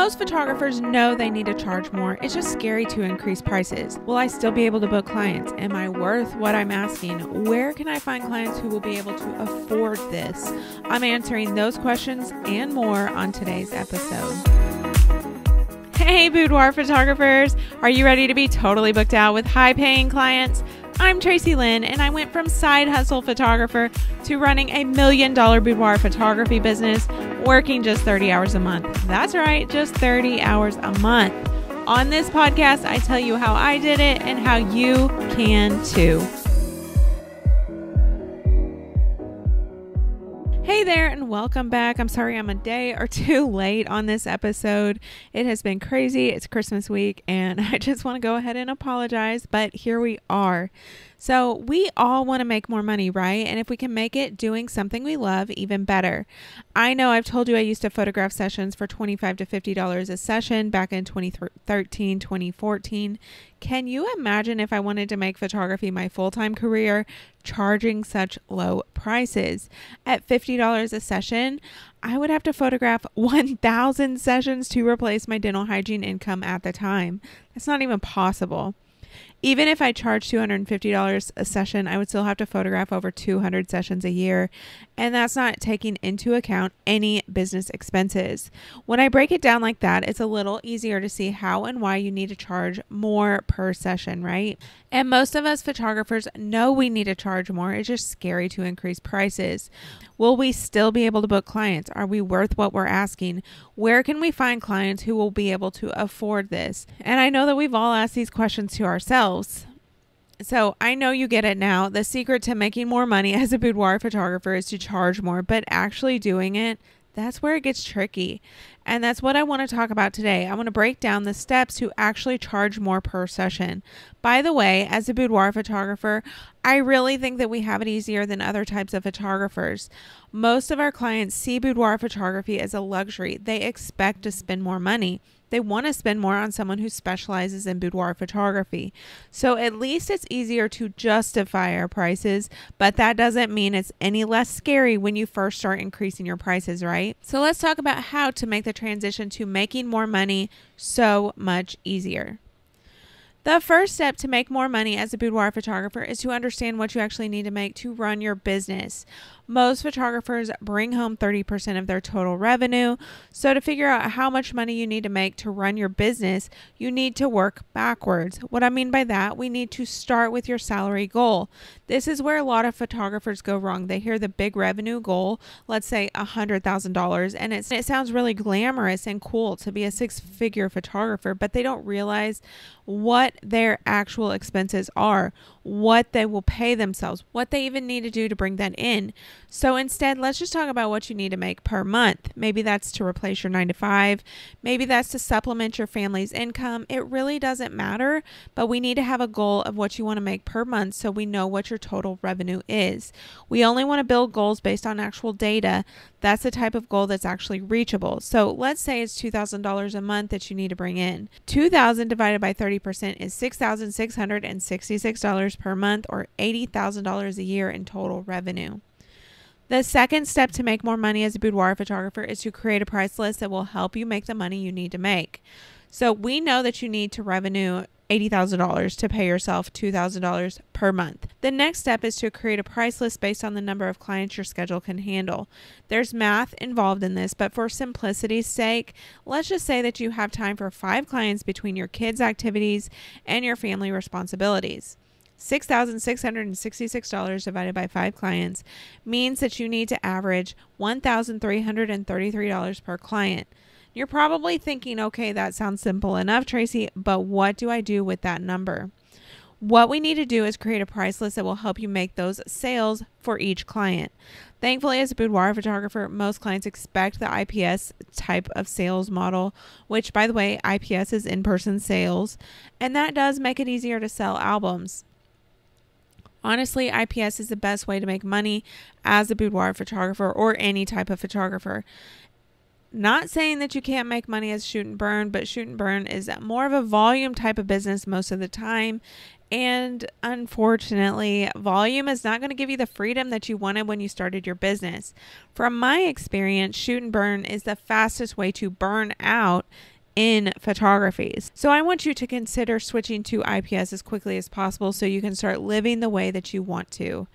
Most photographers know they need to charge more. It's just scary to increase prices. Will I still be able to book clients? Am I worth what I'm asking? Where can I find clients who will be able to afford this? I'm answering those questions and more on today's episode. Hey, boudoir photographers. Are you ready to be totally booked out with high-paying clients? I'm Tracy Lynn, and I went from side hustle photographer to running a $1 million boudoir photography business, working just 30 hours a month. That's right, just 30 hours a month. On this podcast, I tell you how I did it and how you can too. Hey there and welcome back. I'm sorry I'm a day or two late on this episode. It has been crazy. It's Christmas week and I just want to go ahead and apologize, but here we are. So we all want to make more money, right? And if we can make it doing something we love, even better. I know I've told you I used to photograph sessions for $25 to $50 a session back in 2013, 2014. Can you imagine if I wanted to make photography my full-time career, charging such low prices? At $50 a session, I would have to photograph 1,000 sessions to replace my dental hygiene income at the time. That's not even possible. Even if I charged $250 a session, I would still have to photograph over 200 sessions a year, and that's not taking into account any business expenses. When I break it down like that, it's a little easier to see how and why you need to charge more per session, right? And most of us photographers know we need to charge more. It's just scary to increase prices. Will we still be able to book clients? Are we worth what we're asking? Where can we find clients who will be able to afford this? And I know that we've all asked these questions to ourselves. So I know you get it now. The secret to making more money as a boudoir photographer is to charge more, but actually doing it, that's where it gets tricky. And that's what I want to talk about today. I want to break down the steps to actually charge more per session. By the way, as a boudoir photographer, I really think that we have it easier than other types of photographers. Most of our clients see boudoir photography as a luxury. They expect to spend more money. They want to spend more on someone who specializes in boudoir photography. So at least it's easier to justify our prices, but that doesn't mean it's any less scary when you first start increasing your prices, right? So let's talk about how to make the transition to making more money so much easier. The first step to make more money as a boudoir photographer is to understand what you actually need to make to run your business. Most photographers bring home 30% of their total revenue. So to figure out how much money you need to make to run your business, you need to work backwards. What I mean by that, we need to start with your salary goal. This is where a lot of photographers go wrong. They hear the big revenue goal, let's say $100,000, and it sounds really glamorous and cool to be a six-figure photographer, but they don't realize what their actual expenses are, what they will pay themselves, what they even need to do to bring that in. So instead, let's just talk about what you need to make per month. Maybe that's to replace your 9-to-5. Maybe that's to supplement your family's income. It really doesn't matter, but we need to have a goal of what you want to make per month so we know what your total revenue is. We only want to build goals based on actual data. That's the type of goal that's actually reachable. So let's say it's $2,000 a month that you need to bring in. 2,000 divided by 30% is $6,666 per month, or $80,000 a year in total revenue. The second step to make more money as a boudoir photographer is to create a price list that will help you make the money you need to make. So we know that you need to revenue $80,000 to pay yourself $2,000 per month. The next step is to create a price list based on the number of clients your schedule can handle. There's math involved in this, but for simplicity's sake, let's just say that you have time for 5 clients between your kids' activities and your family responsibilities. $6,666 divided by 5 clients means that you need to average $1,333 per client. You're probably thinking, okay, that sounds simple enough, Tracy, but what do I do with that number? What we need to do is create a price list that will help you make those sales for each client. Thankfully, as a boudoir photographer, most clients expect the IPS type of sales model, which, by the way, IPS is in-person sales, and that does make it easier to sell albums. Honestly, IPS is the best way to make money as a boudoir photographer or any type of photographer. Not saying that you can't make money as shoot and burn, but shoot and burn is more of a volume type of business most of the time. And unfortunately, volume is not going to give you the freedom that you wanted when you started your business. From my experience, shoot and burn is the fastest way to burn out in photographies. So I want you to consider switching to IPS as quickly as possible so you can start living the way that you want to.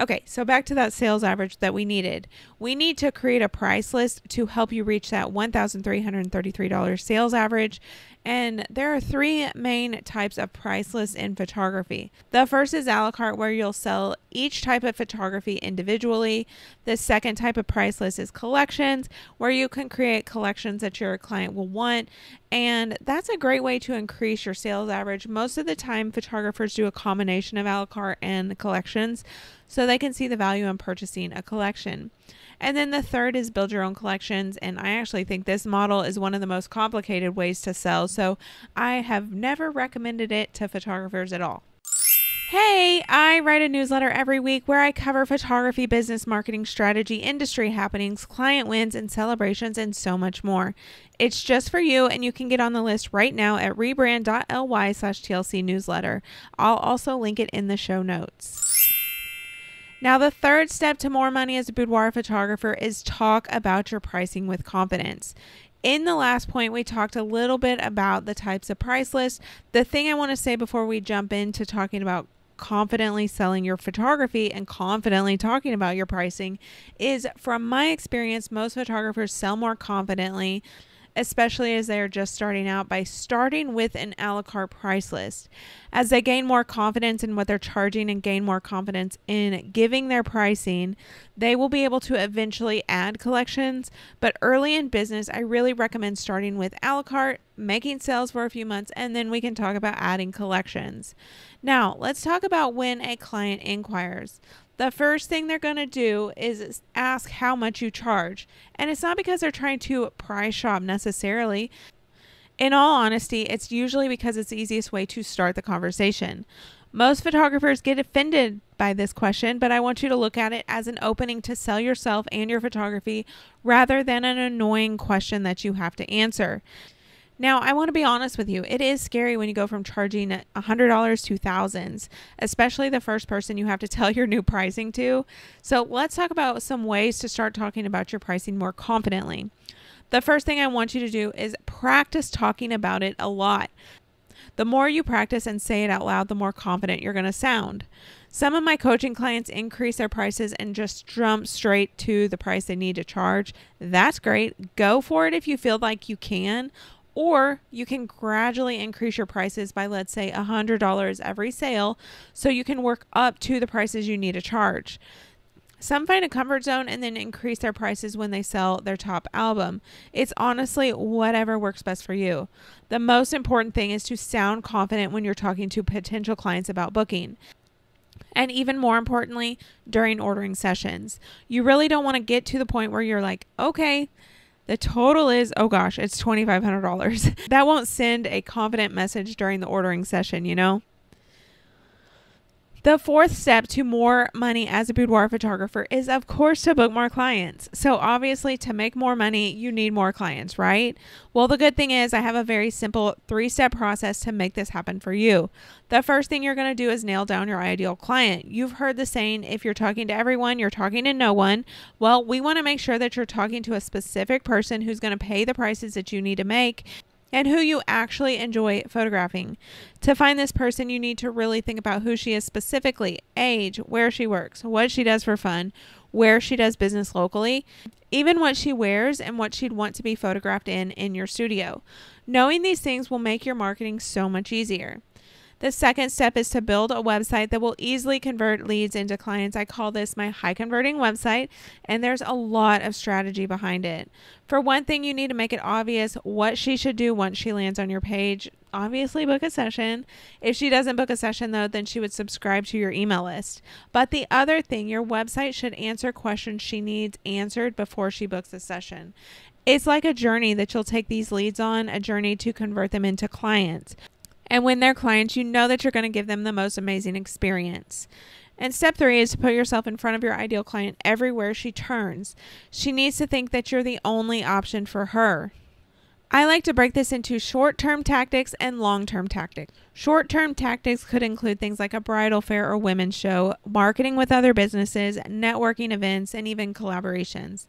Okay, so back to that sales average that we needed. We need to create a price list to help you reach that $1,333 sales average. And there are three main types of price lists in photography. The first is a la carte, where you'll sell each type of photography individually. The second type of price list is collections, where you can create collections that your client will want. And that's a great way to increase your sales average. Most of the time, photographers do a combination of a la carte and collections so they can see the value in purchasing a collection. And then the third is build your own collections. And I actually think this model is one of the most complicated ways to sell, so I have never recommended it to photographers at all. Hey, I write a newsletter every week where I cover photography, business, marketing, strategy, industry happenings, client wins and celebrations, and so much more. It's just for you, and you can get on the list right now at rebrand.ly/tlcnewsletter. I'll also link it in the show notes. Now, the third step to more money as a boudoir photographer is talk about your pricing with confidence. In the last point, we talked a little bit about the types of price lists. The thing I want to say before we jump into talking about confidently selling your photography and confidently talking about your pricing is, from my experience, most photographers sell more confidently, especially as they are just starting out, by starting with an a la carte price list. As they gain more confidence in what they're charging and gain more confidence in giving their pricing, they will be able to eventually add collections. But early in business, I really recommend starting with a la carte, making sales for a few months, and then we can talk about adding collections. Now, let's talk about when a client inquires. The first thing they're going to do is ask how much you charge. And it's not because they're trying to price shop necessarily. In all honesty, it's usually because it's the easiest way to start the conversation. Most photographers get offended by this question, but I want you to look at it as an opening to sell yourself and your photography rather than an annoying question that you have to answer. Now, I want to be honest with you. It is scary when you go from charging $100 to thousands, especially the first person you have to tell your new pricing to. So let's talk about some ways to start talking about your pricing more confidently. The first thing I want you to do is practice talking about it a lot. The more you practice and say it out loud, the more confident you're going to sound. Some of my coaching clients increase their prices and just jump straight to the price they need to charge. That's great. Go for it if you feel like you can. Or you can gradually increase your prices by, let's say, $100 every sale, so you can work up to the prices you need to charge. Some find a comfort zone and then increase their prices when they sell their top album. It's honestly whatever works best for you. The most important thing is to sound confident when you're talking to potential clients about booking. And even more importantly, during ordering sessions. You really don't want to get to the point where you're like, okay, the total is, oh gosh, it's $2,500. That won't send a confident message during the ordering session, you know? The fourth step to more money as a boudoir photographer is, of course, to book more clients. So obviously, to make more money, you need more clients, right? Well, the good thing is I have a very simple three-step process to make this happen for you. The first thing you're going to do is nail down your ideal client. You've heard the saying, if you're talking to everyone, you're talking to no one. Well, we want to make sure that you're talking to a specific person who's going to pay the prices that you need to make and who you actually enjoy photographing. To find this person, you need to really think about who she is specifically, age, where she works, what she does for fun, where she does business locally, even what she wears and what she'd want to be photographed in your studio. Knowing these things will make your marketing so much easier. The second step is to build a website that will easily convert leads into clients. I call this my high converting website, and there's a lot of strategy behind it. For one thing, you need to make it obvious what she should do once she lands on your page. Obviously, book a session. If she doesn't book a session, though, then she would subscribe to your email list. But the other thing, your website should answer questions she needs answered before she books a session. It's like a journey that you'll take these leads on, a journey to convert them into clients. And when they're clients, you know that you're going to give them the most amazing experience. And step three is to put yourself in front of your ideal client everywhere she turns. She needs to think that you're the only option for her. I like to break this into short-term tactics and long-term tactics. Short-term tactics could include things like a bridal fair or women's show, marketing with other businesses, networking events, and even collaborations.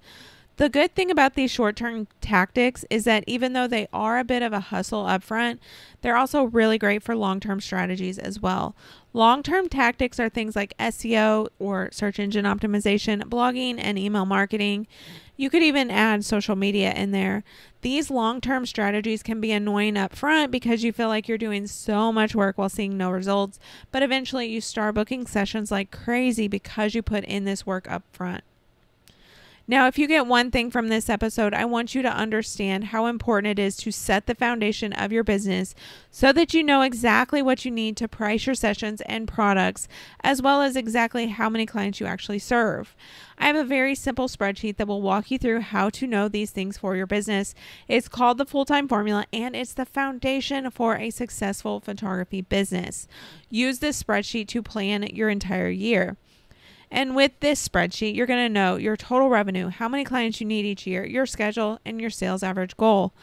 The good thing about these short-term tactics is that even though they are a bit of a hustle upfront, they're also really great for long-term strategies as well. Long-term tactics are things like SEO or search engine optimization, blogging, and email marketing. You could even add social media in there. These long-term strategies can be annoying up front because you feel like you're doing so much work while seeing no results, but eventually you start booking sessions like crazy because you put in this work up front. Now, if you get one thing from this episode, I want you to understand how important it is to set the foundation of your business so that you know exactly what you need to price your sessions and products, as well as exactly how many clients you actually serve. I have a very simple spreadsheet that will walk you through how to know these things for your business. It's called the Full-Time Formula, and it's the foundation for a successful photography business. Use this spreadsheet to plan your entire year. And with this spreadsheet, you're going to know your total revenue, how many clients you need each year, your schedule, and your sales average goal.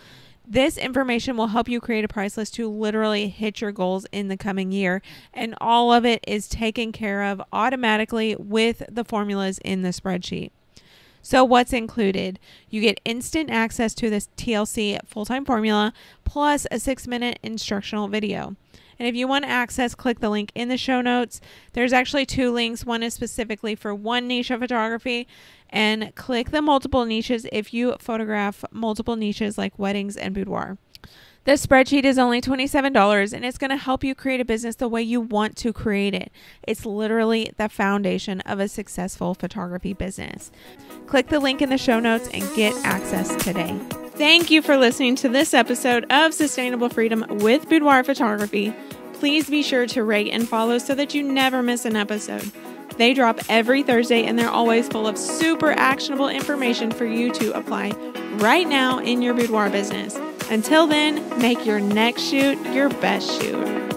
This information will help you create a price list to literally hit your goals in the coming year. And all of it is taken care of automatically with the formulas in the spreadsheet. So what's included? You get instant access to this TLC full-time formula, plus a 6-minute instructional video. And if you want access, click the link in the show notes. There's actually 2 links. One is specifically for one niche of photography, and click the multiple niches if you photograph multiple niches like weddings and boudoir. This spreadsheet is only $27, and it's going to help you create a business the way you want to create it. It's literally the foundation of a successful photography business. Click the link in the show notes and get access today. Thank you for listening to this episode of Sustainable Freedom with Boudoir Photography. Please be sure to rate and follow so that you never miss an episode. They drop every Thursday, and they're always full of super actionable information for you to apply right now in your boudoir business. Until then, make your next shoot your best shoot.